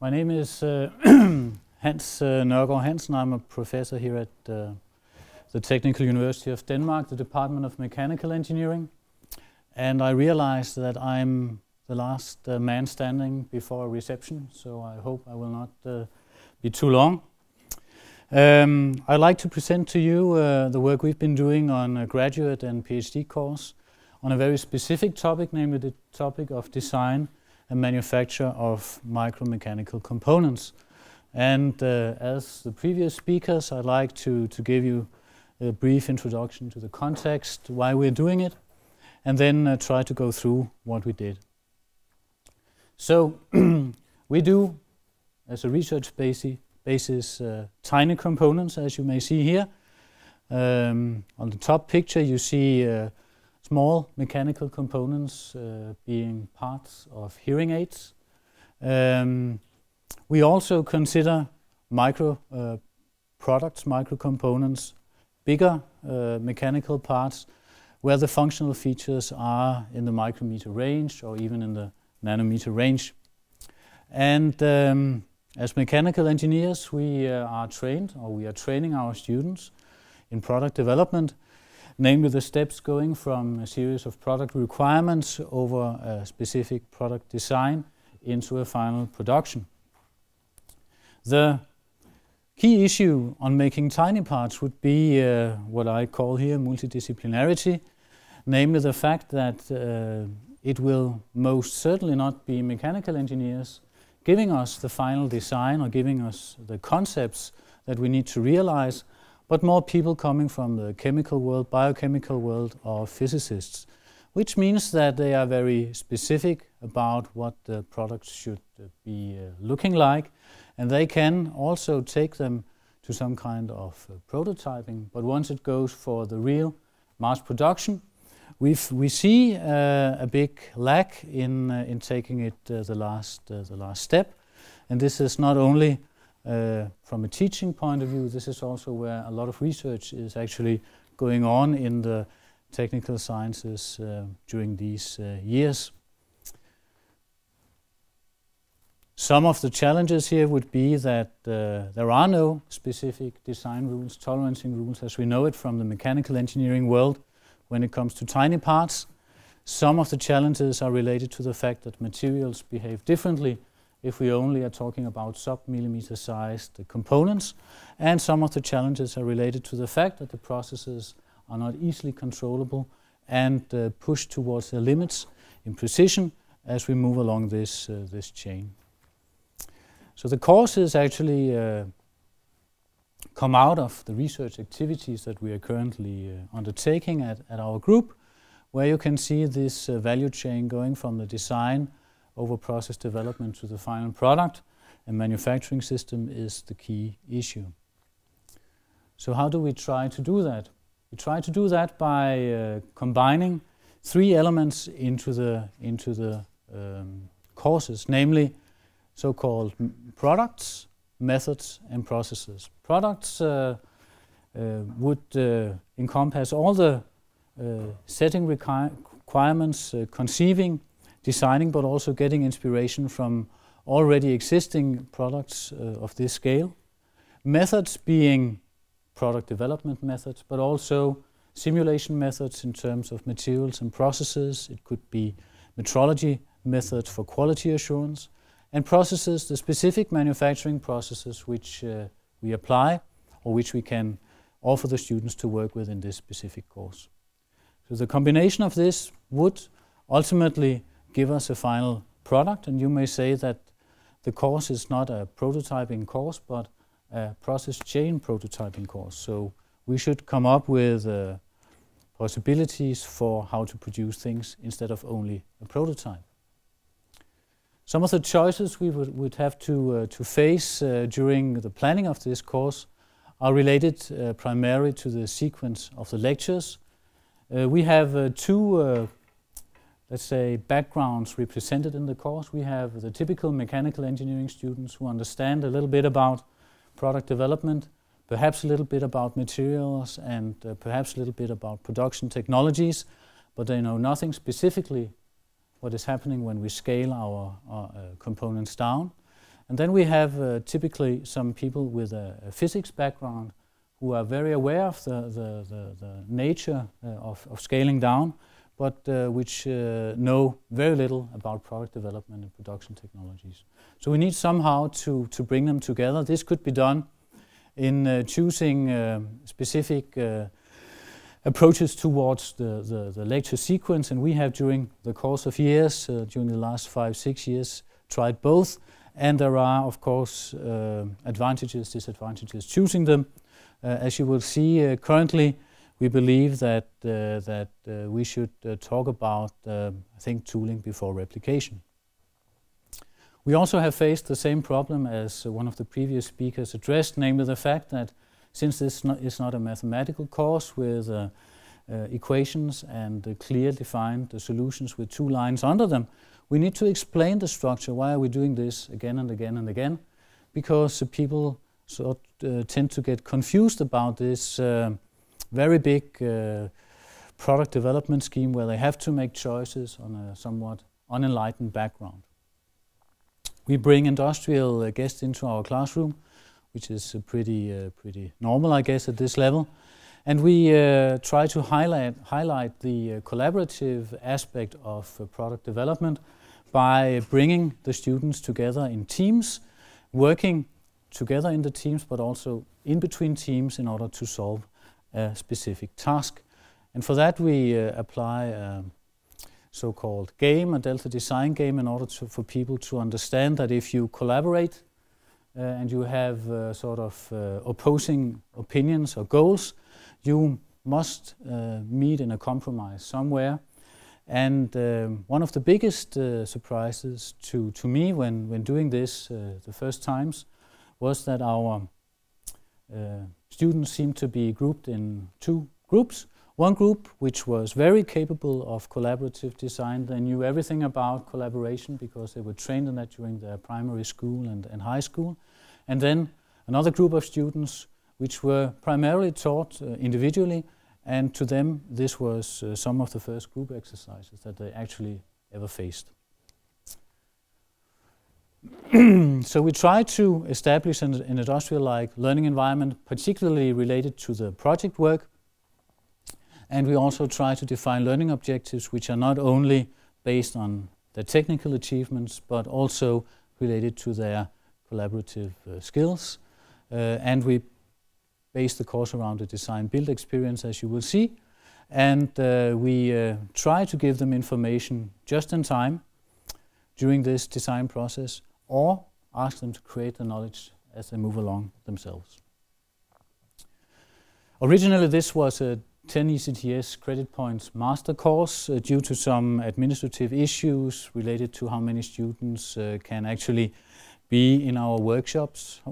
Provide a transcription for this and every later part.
My name is Hans Nørgaard Hansen. I'm a professor here at the Technical University of Denmark, the Department of Mechanical Engineering. And I realize that I'm the last man standing before a reception, so I hope I will not be too long. I'd like to present to you the work we've been doing on a graduate and PhD course on a very specific topic, namely the topic of design and manufacture of micromechanical components. And as the previous speakers, I'd like to give you a brief introduction to the context, why we're doing it, and then try to go through what we did. So we do, as a research basis, tiny components, as you may see here. On the top picture you see small mechanical components being parts of hearing aids. We also consider micro products, micro components, bigger mechanical parts where the functional features are in the micrometer range or even in the nanometer range. And as mechanical engineers we are trained, or we are training our students in product development, namely the steps going from a series of product requirements over a specific product design into a final production. The key issue on making tiny parts would be what I call here multidisciplinarity, namely the fact that it will most certainly not be mechanical engineers giving us the final design or giving us the concepts that we need to realize, but more people coming from the chemical world, biochemical world, or physicists, which means that they are very specific about what the products should be looking like, and they can also take them to some kind of prototyping. But once it goes for the real mass production, we see a big lack in taking it the last step. And this is not only from a teaching point of view, this is also where a lot of research is actually going on in the technical sciences during these years. Some of the challenges here would be that there are no specific design rules, tolerancing rules as we know it from the mechanical engineering world when it comes to tiny parts. Some of the challenges are related to the fact that materials behave differently if we only are talking about sub-millimeter sized components, and some of the challenges are related to the fact that the processes are not easily controllable and pushed towards their limits in precision as we move along this chain. So the courses actually come out of the research activities that we are currently undertaking at our group, where you can see this value chain going from the design over process development to the final product, and manufacturing system is the key issue. So how do we try to do that? We try to do that by combining three elements into the courses, namely so-called products, methods and processes. Products would encompass all the setting requirements, conceiving, designing, but also getting inspiration from already existing products of this scale. Methods being product development methods, but also simulation methods in terms of materials and processes. It could be metrology methods for quality assurance. And processes, the specific manufacturing processes which we apply or which we can offer the students to work with in this specific course. So the combination of this would ultimately give us a final product, and you may say that the course is not a prototyping course but a process chain prototyping course. So we should come up with possibilities for how to produce things instead of only a prototype. Some of the choices we would have to face during the planning of this course are related primarily to the sequence of the lectures. We have two let's say backgrounds represented in the course. We have the typical mechanical engineering students who understand a little bit about product development, perhaps a little bit about materials, and perhaps a little bit about production technologies, but they know nothing specifically what is happening when we scale our components down. And then we have typically some people with a physics background who are very aware of the nature of scaling down, but which know very little about product development and production technologies. So we need somehow to bring them together. This could be done in choosing specific approaches towards the lecture sequence, and we have during the course of years, during the last 5-6 years, tried both, and there are of course advantages, disadvantages choosing them. As you will see, currently we believe that we should talk about I think tooling before replication. We also have faced the same problem as one of the previous speakers addressed, namely the fact that since this is not a mathematical course with equations and clear defined solutions with two lines under them, we need to explain the structure. Why are we doing this again and again and again? Because people sort of tend to get confused about this very big product development scheme where they have to make choices on a somewhat unenlightened background. We bring industrial guests into our classroom, which is pretty normal, I guess, at this level. And we try to highlight the collaborative aspect of product development by bringing the students together in teams, working together in the teams, but also in between teams in order to solve a specific task. And for that we apply a so-called game, a Delta design game, in order for people to understand that if you collaborate and you have sort of opposing opinions or goals, you must meet in a compromise somewhere. And one of the biggest surprises to me when doing this the first times was that our students seemed to be grouped in two groups. One group which was very capable of collaborative design. They knew everything about collaboration because they were trained in that during their primary school and high school. And then another group of students which were primarily taught individually, and to them this was some of the first group exercises that they actually ever faced. So we try to establish an industrial-like learning environment, particularly related to the project work. And we also try to define learning objectives which are not only based on their technical achievements, but also related to their collaborative skills. And we base the course around the design-build experience, as you will see. And we try to give them information just in time during this design process, or ask them to create the knowledge as they move along themselves. Originally, this was a 10 ECTS credit points master course. Due to some administrative issues related to how many students can actually be in our workshops,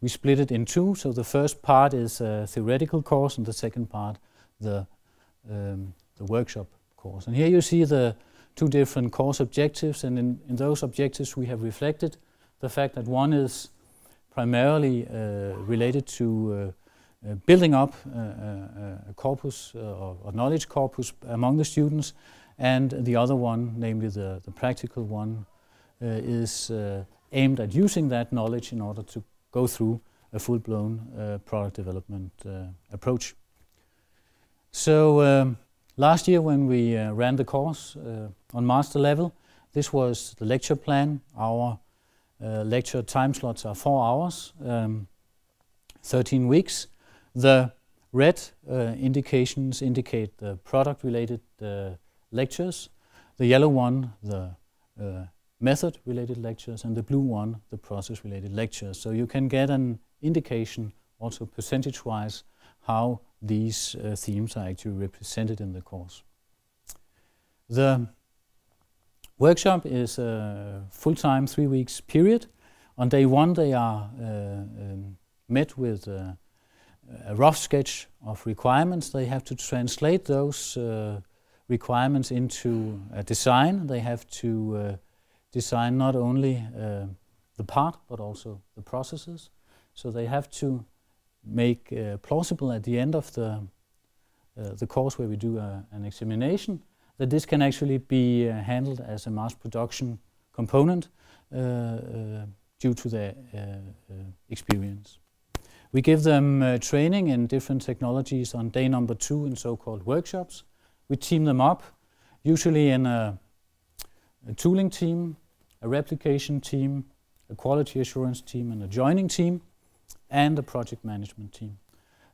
we split it in two. So the first part is a theoretical course, and the second part the workshop course. And here you see the two different course objectives, and in those objectives we have reflected the fact that one is primarily related to building up a corpus or knowledge corpus among the students, and the other one, namely the practical one, is aimed at using that knowledge in order to go through a full-blown product development approach. So last year when we ran the course on master level, this was the lecture plan. Our lecture time slots are 4 hours, 13 weeks. The red indications indicate the product-related lectures, the yellow one the method-related lectures, and the blue one the process-related lectures. So you can get an indication also percentage-wise how these themes are actually represented in the course. The workshop is a full-time 3 weeks period. On day one they are met with a rough sketch of requirements. They have to translate those requirements into a design. They have to design not only the part, but also the processes. So they have to make plausible at the end of the course, where we do an examination, that this can actually be handled as a mass production component. due to their experience. We give them training in different technologies on day number 2 in so-called workshops. We team them up, usually in a tooling team, a replication team, a quality assurance team, and a joining team, and a project management team.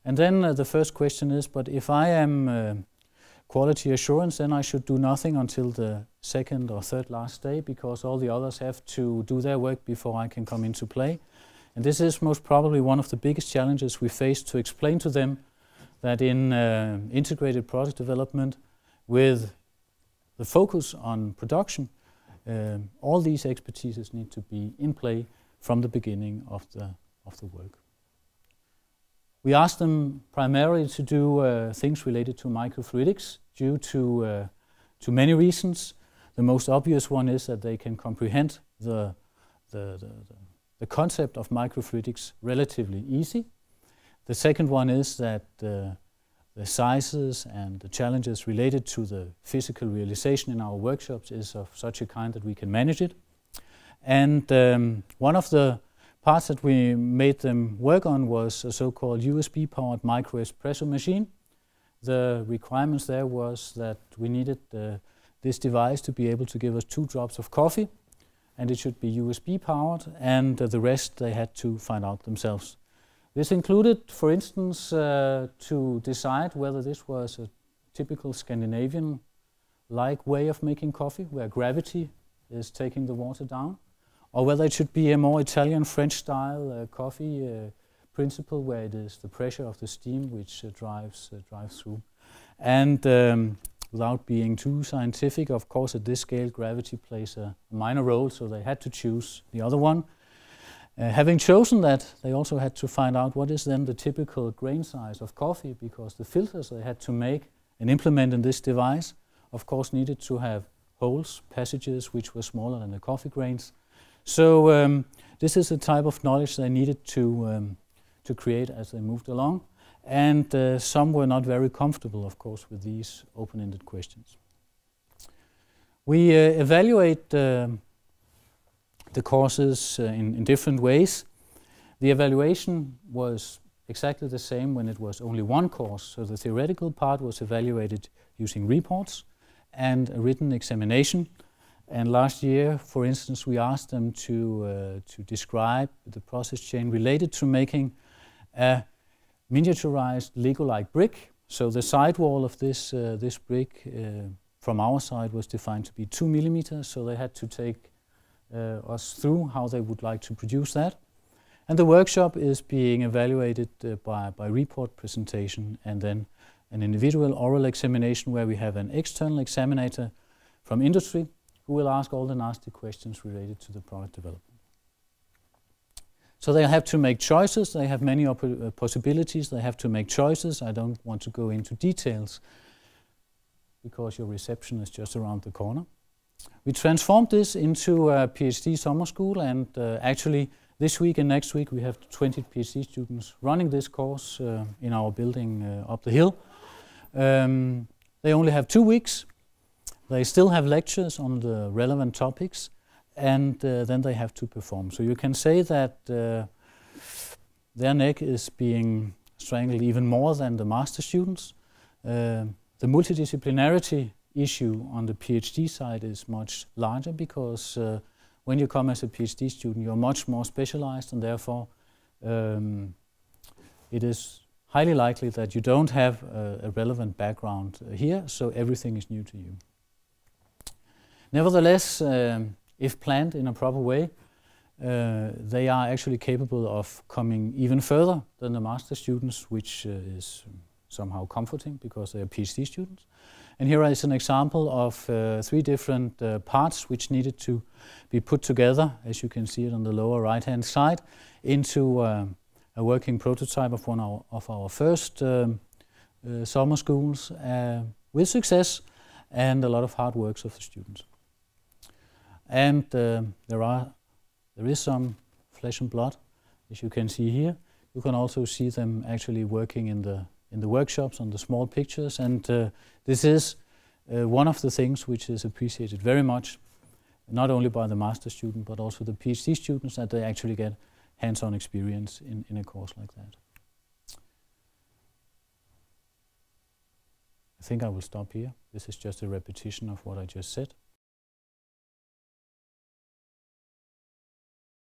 And then the first question is, but if I am quality assurance, then I should do nothing until the second or third last day, because all the others have to do their work before I can come into play. And this is most probably one of the biggest challenges we face, to explain to them that in integrated product development with the focus on production, all these expertises need to be in play from the beginning of the work. We ask them primarily to do things related to microfluidics due to many reasons. The most obvious one is that they can comprehend the concept of microfluidics relatively easy. The second one is that the sizes and the challenges related to the physical realization in our workshops is of such a kind that we can manage it. And one of the parts that we made them work on was a so-called USB-powered micro-espresso machine. The requirements there was that we needed this device to be able to give us 2 drops of coffee, and it should be USB-powered, and the rest they had to find out themselves. This included, for instance, to decide whether this was a typical Scandinavian-like way of making coffee, where gravity is taking the water down, or whether it should be a more Italian-French-style coffee principle, where it is the pressure of the steam which drives through. And without being too scientific, of course, at this scale, gravity plays a minor role, so they had to choose the other one. Having chosen that, they also had to find out what is then the typical grain size of coffee, because the filters they had to make and implement in this device, of course, needed to have holes, passages, which were smaller than the coffee grains. So this is the type of knowledge they needed to create as they moved along. And some were not very comfortable, of course, with these open-ended questions. We evaluate the courses in different ways. The evaluation was exactly the same when it was only one course. So the theoretical part was evaluated using reports and a written examination. And last year, for instance, we asked them to describe the process chain related to making a miniaturized Lego-like brick. So the sidewall of this this brick from our side was defined to be 2 millimeters. So they had to take us through how they would like to produce that. And the workshop is being evaluated by report presentation and then an individual oral examination, where we have an external examinator from industry who will ask all the nasty questions related to the product development. So they have to make choices. They have many possibilities. They have to make choices. I don't want to go into details because your reception is just around the corner. We transformed this into a PhD summer school, and actually this week and next week we have 20 PhD students running this course in our building up the hill. They only have 2 weeks. They still have lectures on the relevant topics, and then they have to perform. So you can say that their neck is being strangled even more than the master students. The multidisciplinarity issue on the PhD side is much larger, because when you come as a PhD student, you're much more specialized, and therefore it is highly likely that you don't have a relevant background here, so everything is new to you. Nevertheless, if planned in a proper way, they are actually capable of coming even further than the master students, which is somehow comforting because they are PhD students. And here is an example of 3 different parts which needed to be put together, as you can see it on the lower right-hand side, into a working prototype of one of our first summer schools, with success and a lot of hard work of the students. And there is some flesh and blood, as you can see here. You can also see them actually working in the workshops on the small pictures, and this is one of the things which is appreciated very much not only by the master student, but also the PhD students, that they actually get hands-on experience in a course like that. I think I will stop here. This is just a repetition of what I just said.